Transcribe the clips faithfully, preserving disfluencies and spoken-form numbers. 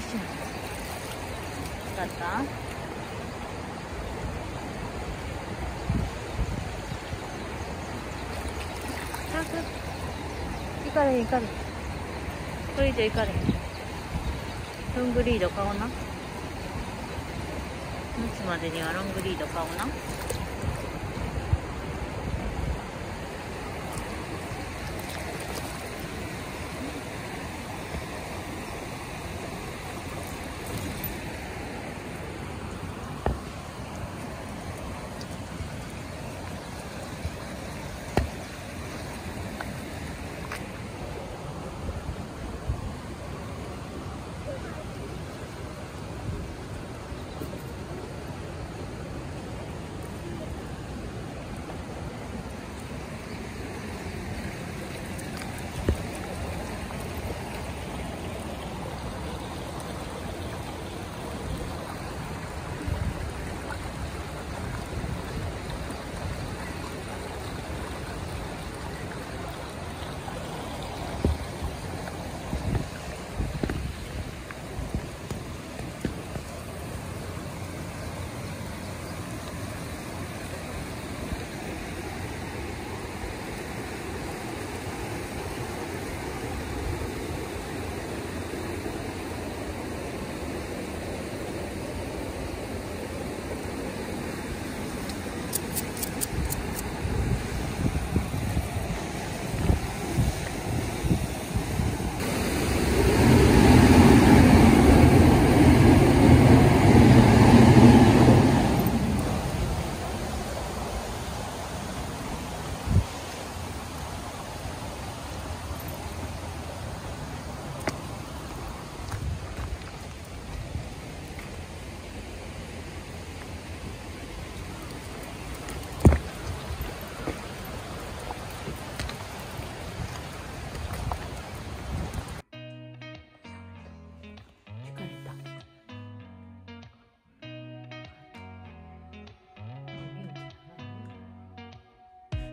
かった？いかれいかれこれ以上いかれロングリード買おうな。夏までにはロングリード買おうな。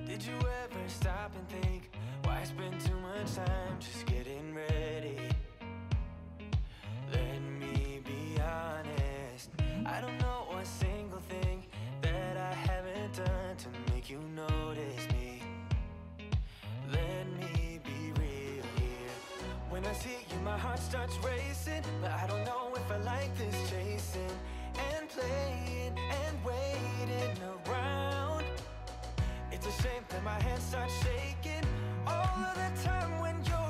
Did you ever stop and think why spend too much time just getting ready? Let me be honest, I don't know a single thing that I haven't done to make you notice me. Let me be real here. When I see you my heart starts racing, but I don't know if I like this chasing and playing and waiting around. It's a shame that my hands start shaking all of the time when you're